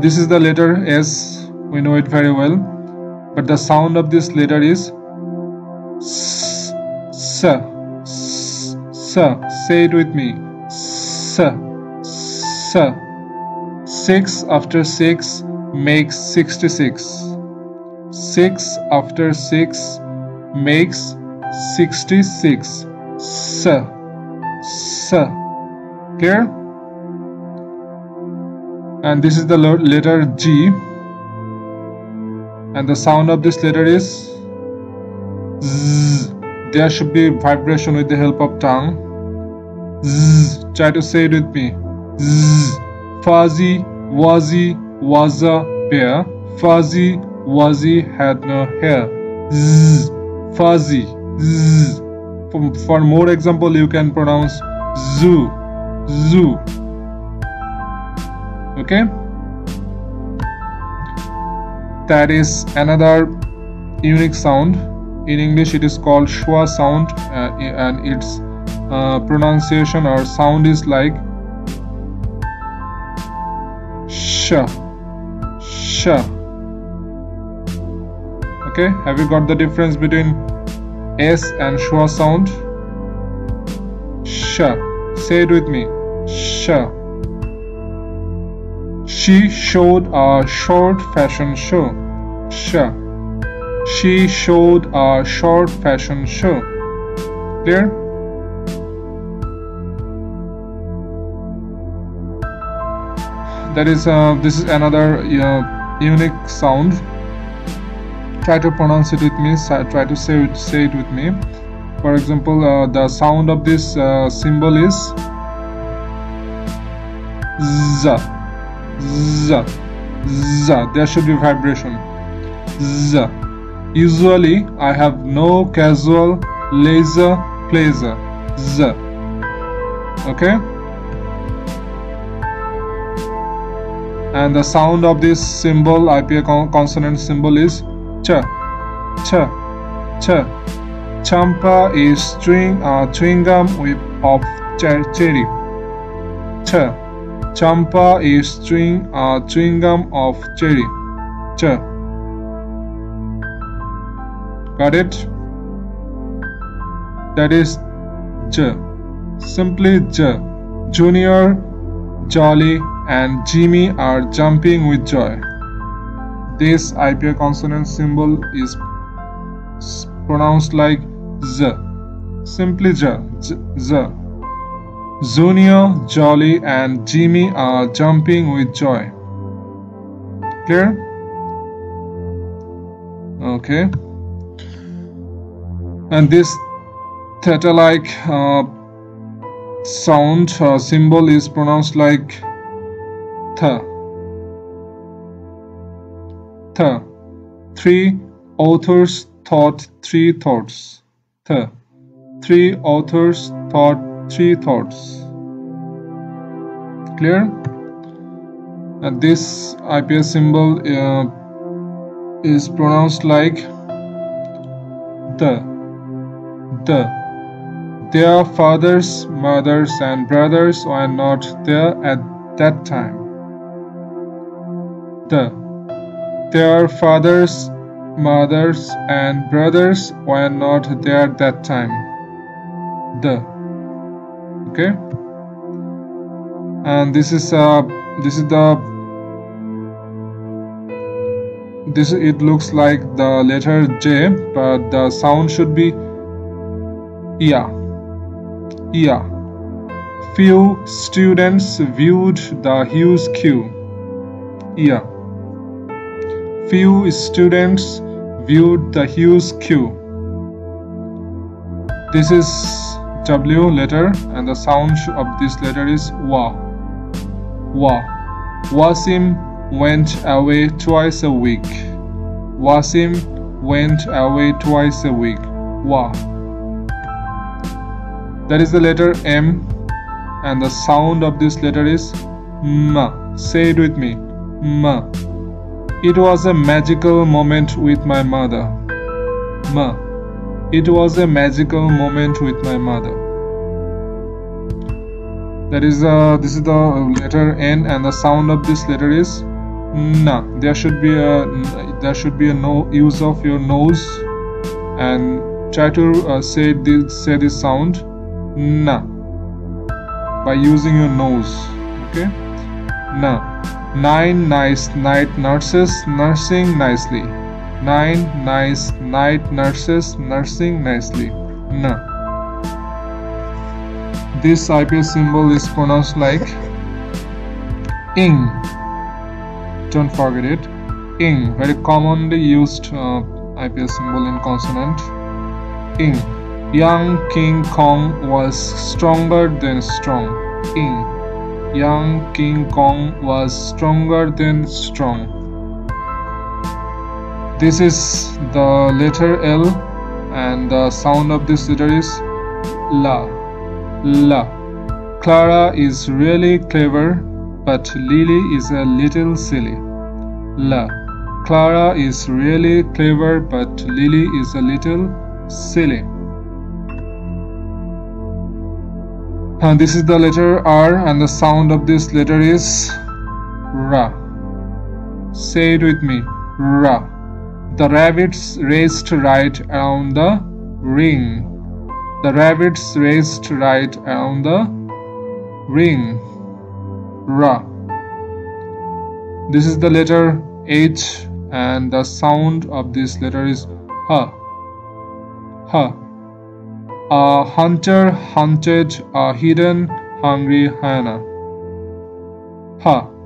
This is the letter S, we know it very well, but the sound of this letter is S, S, S, S. Say it with me, S, S. 6 after 6 makes 66. 6 after 6 makes 66. S, S. Clear? And this is the letter G, and the sound of this letter is Z. There should be vibration with the help of tongue. Z. Try to say it with me. Z. Fuzzy Wuzzy was a bear. Fuzzy Wuzzy had no hair. Z. Fuzzy. Z. For more example, you can pronounce zoo, zoo. Okay, that is another unique sound. In English it is called schwa sound, and its pronunciation or sound is like sh, sh. Okay, have you got the difference between S and schwa sound? Sh. Say it with me, sh. She showed a short fashion show. Sh. She showed a short fashion show. Clear? That is, this is another unique sound. Try to pronounce it with me. Try to say it with me. For example, the sound of this symbol is Z, Z, Z. There should be vibration. Z. Usually I have no casual leisure pleasure. Z. Okay. And the sound of this symbol, IPA consonant symbol, is ch, ch, ch. Champa is chewing gum of cherry. Ch. Champa is chewing gum of cherry. Ch. Got it? That is J. Simply J. Junior, Jolly and Jimmy are jumping with joy. This IPA consonant symbol is pronounced like Z. Simply Z. Z. Junior, Jolly and Jimmy are jumping with joy. Clear? Okay. And this theta-like sound symbol is pronounced like th. Th. 3 authors thought 3 thoughts. Th. 3 authors thought 3 thoughts. Clear? And this IPA symbol is pronounced like the. The. Their fathers, mothers and brothers were not there at that time. The. Their fathers, mothers and brothers were not there at that time. The. Okay, and this is it looks like the letter J, but the sound should be yeah, yeah. Few students viewed the huge queue. Yeah. Few students viewed the huge queue. This is W letter, and the sound of this letter is wa. Wa. Wasim went away twice a week. Wasim went away twice a week. Wa. That is the letter M, and the sound of this letter is M. Say it with me. M. It was a magical moment with my mother. M. It was a magical moment with my mother. That is, this is the letter N, and the sound of this letter is No, there should be a no use of your nose, and try to say this sound na by using your nose. Okay, na. 9 nice night nurses nursing nicely. 9 nice night nurses nursing nicely. Na. This IPA symbol is pronounced like ing. Don't forget it. Ing, very commonly used IPA symbol in consonant. Ing. Young King Kong was stronger than strong. Ing. Young King Kong was stronger than strong. This is the letter L, and the sound of this letter is la. La. Clara is really clever, but Lily is a little silly. La. Clara is really clever, but Lily is a little silly. And this is the letter R, and the sound of this letter is ra. Say it with me. Ra. The rabbits raced right around the ring. The rabbits raced right around the ring. Ra. This is the letter H, and the sound of this letter is ha. Ha. A hunter hunted a hidden hungry hyena. Ha.